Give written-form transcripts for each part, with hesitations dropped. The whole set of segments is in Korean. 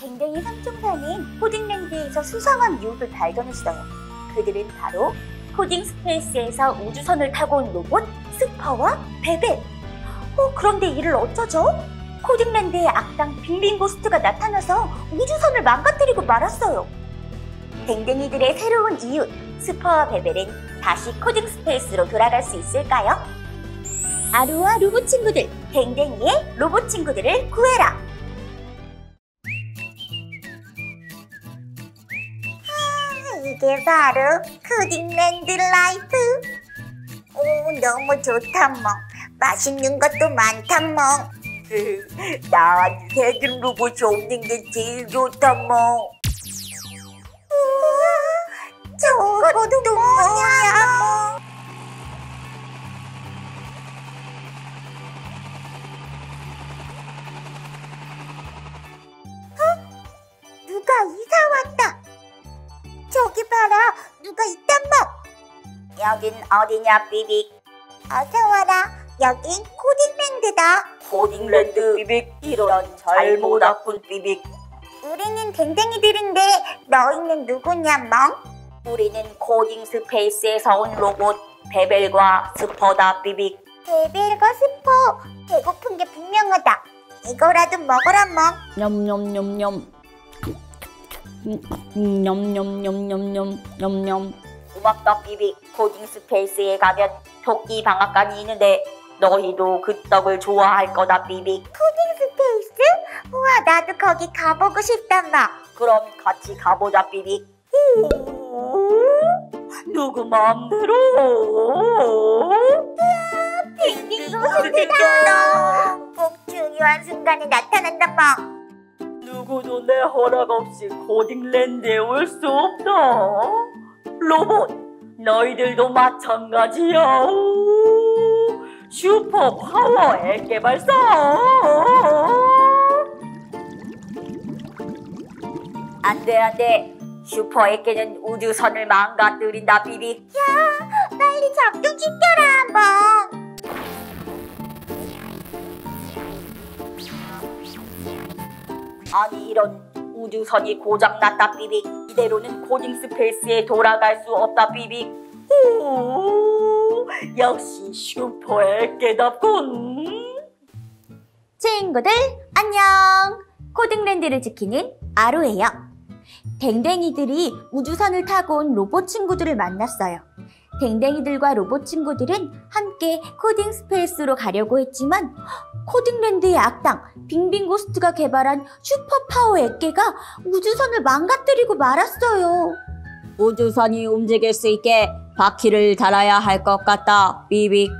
댕댕이 삼총사는 코딩랜드에서 수상한 유혹을 발견했어요. 그들은 바로 코딩 스페이스에서 우주선을 타고 온 로봇 스퍼와 베벨. 그런데 이를 어쩌죠? 코딩랜드의 악당 빙빙 고스트가 나타나서 우주선을 망가뜨리고 말았어요. 댕댕이들의 새로운 이웃 스퍼와 베벨은 다시 코딩 스페이스로 돌아갈 수 있을까요? 아로와 로봇 친구들, 댕댕이의 로봇 친구들을 구해라! 이게 바로 코딩랜드 라이프! 오, 너무 좋다 멍! 맛있는 것도 많다 멍! 난 세균 로봇이 없는 게 제일 좋다 멍! 우와, 저것도 뭐야 멍! 누가 이사왔다! 저기 봐라! 누가 있단 뭐! 여긴 어디냐 삐빅? 어서와라! 여긴 코딩랜드다! 코딩랜드 삐빅! 이런 잘못 왔군 삐빅! 우리는 댕댕이들인데 너희는 누구냐 멍? 우리는 코딩 스페이스에서 온 로봇 베벨과 스퍼다 삐빅! 베벨과 스퍼! 배고픈 게 분명하다! 이거라도 먹어라 멍! 냠냠냠냠 냠냠냠냠냠냠. 고맙다 삐빅. 코딩 스페이스에 가면 토끼 방앗간이 있는데 너희도 그 떡을 좋아할 거다 삐빅. 코딩 스페이스? 우와, 나도 거기 가보고 싶단 말. 그럼 같이 가보자 삐빅. 누구 마음대로? 빙빙 고스트다. 꼭 중요한 순간에 나타난단 말. 누구도 내 허락 없이 코딩랜드에 올 수 없다. 로봇, 너희들도 마찬가지야. 슈퍼 파워의 개발사. 안돼 안돼. 슈퍼에게는 우주선을 망가뜨린다 비비. 야, 빨리 작동시켜라 뭐. 아니 이런, 우주선이 고장났다 삐빅. 이대로는 코딩 스페이스에 돌아갈 수 없다 삐빅. 오, 역시 슈퍼의 깨닫군. 친구들 안녕. 코딩랜드를 지키는 아로예요. 댕댕이들이 우주선을 타고 온 로봇 친구들을 만났어요. 댕댕이들과 로봇 친구들은 함께 코딩 스페이스로 가려고 했지만 코딩랜드의 악당 빙빙 고스트가 개발한 슈퍼파워 액계가 우주선을 망가뜨리고 말았어요. 우주선이 움직일 수 있게 바퀴를 달아야 할 것 같다 삐빅.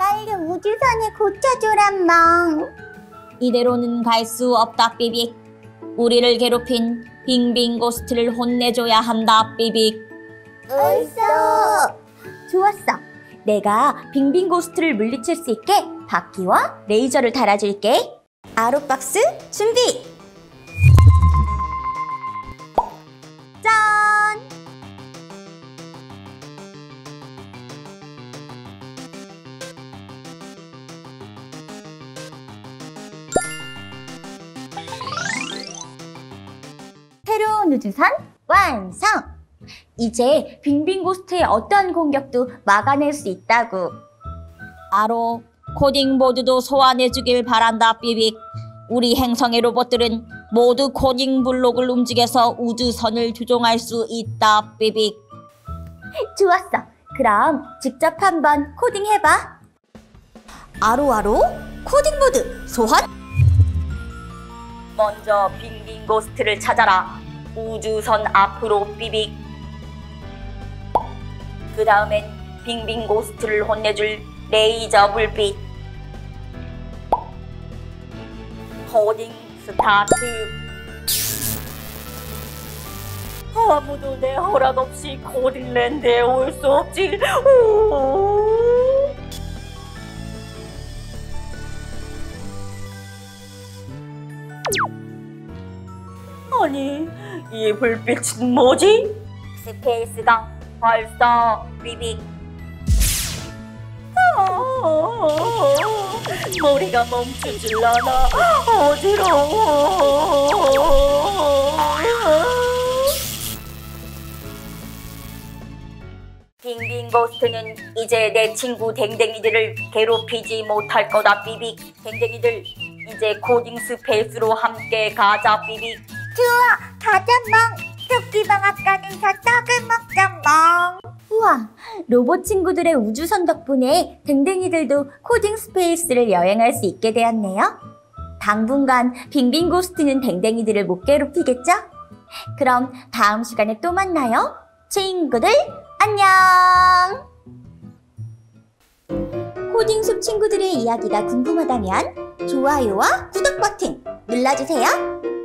빨리 우주선을 고쳐줘란 멍. 이대로는 갈 수 없다 삐빅. 우리를 괴롭힌 빙빙 고스트를 혼내줘야 한다 삐빅. 어이소. 좋았어. 내가 빙빙 고스트를 물리칠 수 있게 바퀴와 레이저를 달아줄게. 아로 박스 준비! 짠! 새로운 우주선 완성! 이제 빙빙 고스트의 어떠한 공격도 막아낼 수 있다고. 아로, 코딩보드도 소환해주길 바란다 삐빅. 우리 행성의 로봇들은 모두 코딩 블록을 움직여서 우주선을 조종할 수 있다 삐빅. 좋았어. 그럼 직접 한번 코딩해봐. 아로아로 코딩보드 소환. 먼저 빙빙 고스트를 찾아라. 우주선 앞으로 삐빅. 그 다음엔 빙빙 고스트를 혼내줄 레이저 불빛. 코딩 스타트. 아무도 내 허락 없이 코딩랜드에 올 수 없지. 아니, 이 불빛은 뭐지? 스페이스 갱 발사 삐빅. 머리가 멈추질 않아. 어지러워. 빙빙 버스트는 이제 내 친구 댕댕이들을 괴롭히지 못할 거다. 삐빅. 댕댕이들, 이제 코딩 스페이스로 함께 가자. 삐빅. 좋아, 가자 멍. 토끼방 앞간에서 떡을 먹자 멍. 우와, 로봇 친구들의 우주선 덕분에 댕댕이들도 코딩 스페이스를 여행할 수 있게 되었네요. 당분간 빙빙 고스트는 댕댕이들을 못 괴롭히겠죠? 그럼 다음 시간에 또 만나요. 친구들 안녕! 코딩 숲 친구들의 이야기가 궁금하다면 좋아요와 구독 버튼 눌러주세요.